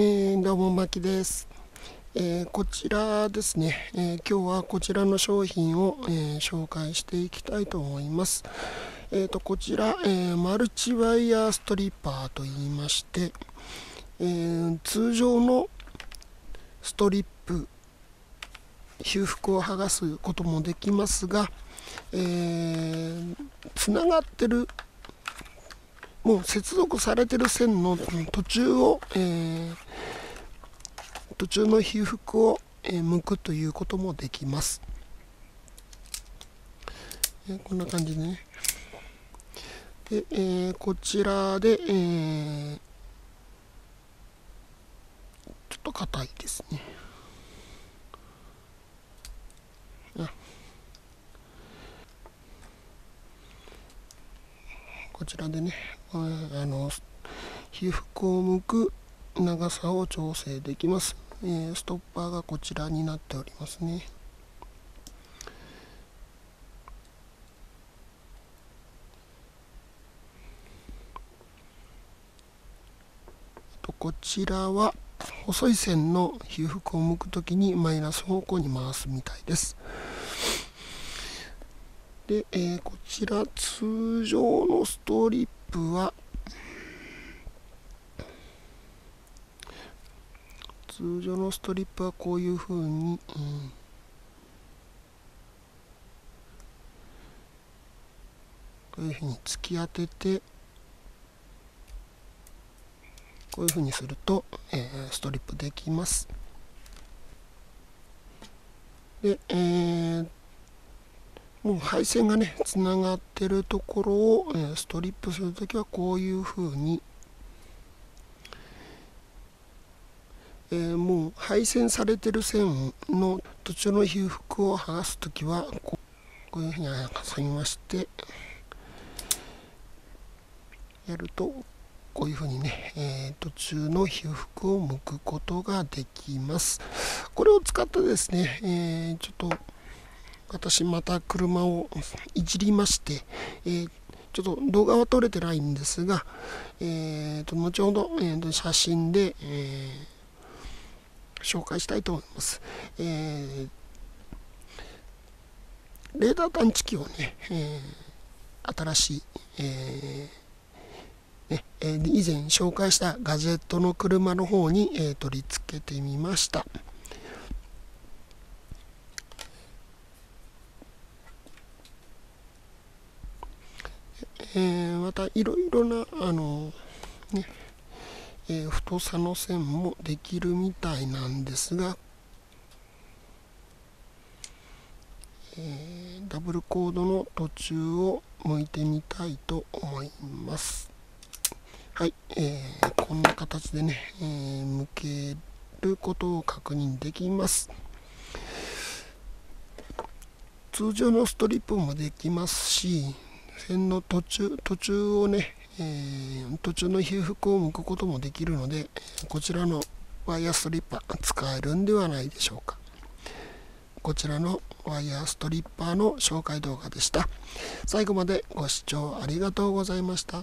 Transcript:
どうもマキです。こちらですね、今日はこちらの商品を、紹介していきたいと思います。こちら、マルチワイヤーストリッパーといいまして、通常のストリップ修復を剥がすこともできますが、つながってるもう接続されてる線の途中の被覆を剥くということもできます。こんな感じでね。で、こちらで、ちょっと硬いですね。こちらでね、被覆を剥く長さを調整できます。ストッパーがこちらになっておりますね。こちらは細い線の被覆を剥くときにマイナス方向に回すみたいです。で、こちら通常のストリップはこういうふうに、突き当ててこういうふうにすると、ストリップできます。で、もう配線がねつながってるところをストリップするときはこういうふうに、もう配線されてる線の途中の被覆を剥がすときはこういうふうに挟みましてやるとこういうふうにね、途中の被覆を剥くことができます。これを使ってですね、ちょっと私また車をいじりまして、ちょっと動画は撮れてないんですが、後ほど、写真で、紹介したいと思います。レーダー探知機をね、新しい、以前紹介したガジェットの車の方に、取り付けてみました。またいろいろな太さの線もできるみたいなんですが、ダブルコードの途中を向いてみたいと思います。はい、こんな形でね、向けることを確認できます。通常のストリップもできますし、線の途中をね、途中の被覆を剥くこともできるので、こちらのワイヤーストリッパー使えるんではないでしょうか。こちらのワイヤーストリッパーの紹介動画でした。最後までご視聴ありがとうございました。